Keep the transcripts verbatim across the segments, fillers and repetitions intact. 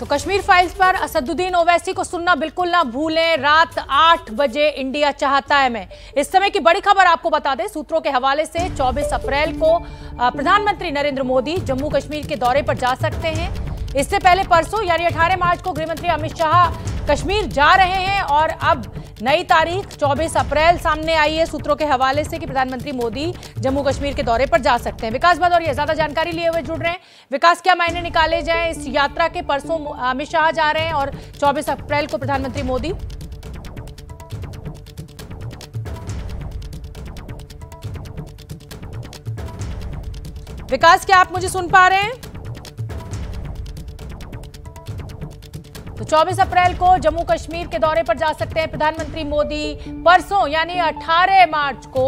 तो कश्मीर फाइल्स पर असदुद्दीन ओवैसी को सुनना बिल्कुल ना भूलें। रात आठ बजे इंडिया चाहता है मैं। इस समय की बड़ी खबर आपको बता दें, सूत्रों के हवाले से चौबीस अप्रैल को प्रधानमंत्री नरेंद्र मोदी जम्मू कश्मीर के दौरे पर जा सकते हैं। इससे पहले परसों यानी अठारह मार्च को गृहमंत्री अमित शाह कश्मीर जा रहे हैं और अब नई तारीख चौबीस अप्रैल सामने आई है सूत्रों के हवाले से कि प्रधानमंत्री मोदी जम्मू कश्मीर के दौरे पर जा सकते हैं। विकास बदौर ये ज्यादा जानकारी लिए हुए जुड़ रहे हैं। विकास, क्या मायने निकाले जाएं इस यात्रा के? परसों अमित शाह जा रहे हैं और चौबीस अप्रैल को प्रधानमंत्री मोदी। विकास, क्या आप मुझे सुन पा रहे हैं? तो चौबीस अप्रैल को जम्मू कश्मीर के दौरे पर जा सकते हैं प्रधानमंत्री मोदी। परसों यानी अठारह मार्च को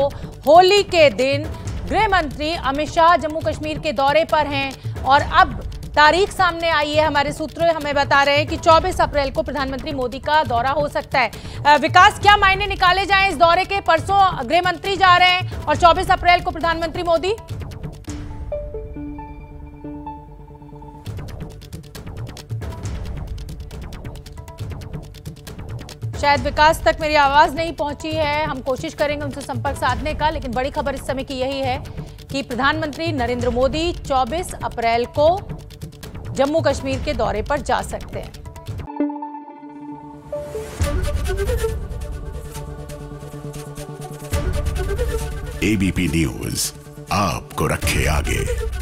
होली के दिन गृह मंत्री अमित शाह जम्मू कश्मीर के दौरे पर हैं और अब तारीख सामने आई है। हमारे सूत्र हमें बता रहे हैं कि चौबीस अप्रैल को प्रधानमंत्री मोदी का दौरा हो सकता है। विकास, क्या मायने निकाले जाएं इस दौरे के? परसों गृह मंत्री जा रहे हैं और चौबीस अप्रैल को प्रधानमंत्री मोदी। शायद विकास तक मेरी आवाज़ नहीं पहुंची है। हम कोशिश करेंगे उनसे संपर्क साधने का, लेकिन बड़ी खबर इस समय की यही है कि प्रधानमंत्री नरेंद्र मोदी चौबीस अप्रैल को जम्मू कश्मीर के दौरे पर जा सकते हैं। एबीपी न्यूज़ आपको रखे आगे।